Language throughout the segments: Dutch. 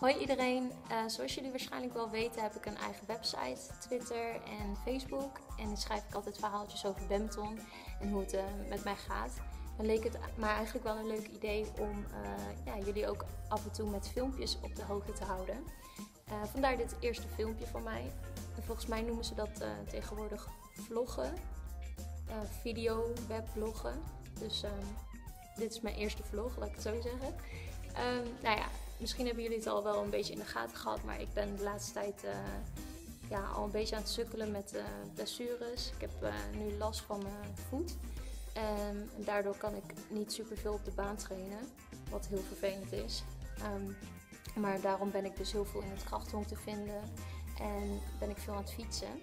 Hoi iedereen, zoals jullie waarschijnlijk wel weten heb ik een eigen website, Twitter en Facebook. En dan schrijf ik altijd verhaaltjes over badminton en hoe het met mij gaat. Dan leek het mij eigenlijk wel een leuk idee om jullie ook af en toe met filmpjes op de hoogte te houden. Vandaar dit eerste filmpje van mij. En volgens mij noemen ze dat tegenwoordig vloggen, video, webloggen. Dus dit is mijn eerste vlog, laat ik het zo zeggen. Misschien hebben jullie het al wel een beetje in de gaten gehad, maar ik ben de laatste tijd al een beetje aan het sukkelen met blessures. Ik heb nu last van mijn voet en daardoor kan ik niet superveel op de baan trainen, wat heel vervelend is. Maar daarom ben ik dus heel veel in het krachthonk te vinden en ben ik veel aan het fietsen.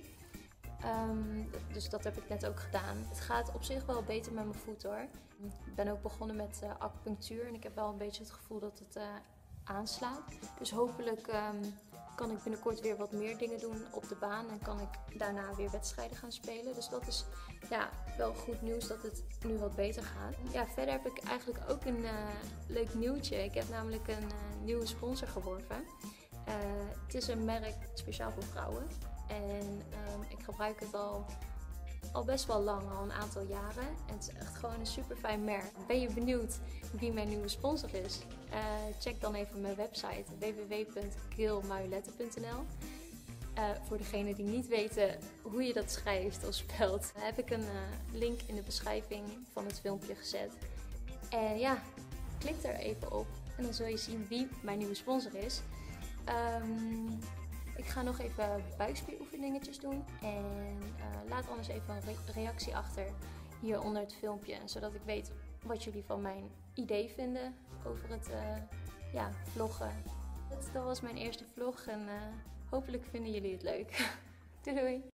Dus dat heb ik net ook gedaan. Het gaat op zich wel beter met mijn voet hoor. Ik ben ook begonnen met acupunctuur en ik heb wel een beetje het gevoel dat het aanslaat. Dus hopelijk kan ik binnenkort weer wat meer dingen doen op de baan en kan ik daarna weer wedstrijden gaan spelen. Dus dat is wel goed nieuws dat het nu wat beter gaat. Ja, verder heb ik eigenlijk ook een leuk nieuwtje. Ik heb namelijk een nieuwe sponsor geworven. Het is een merk speciaal voor vrouwen. En ik gebruik het al best wel lang, al een aantal jaren. En het is echt gewoon een super fijn merk. Ben je benieuwd wie mijn nieuwe sponsor is? Check dan even mijn website www.keelmuiletten.nl. Voor degenen die niet weten hoe je dat schrijft of spelt, heb ik een link in de beschrijving van het filmpje gezet. En ja, klik daar even op en dan zul je zien wie mijn nieuwe sponsor is. Ik ga nog even buikspieroefeningetjes doen en laat anders even een reactie achter hier onder het filmpje. Zodat ik weet wat jullie van mijn idee vinden over het vloggen. Dat was mijn eerste vlog en hopelijk vinden jullie het leuk. Doei doei!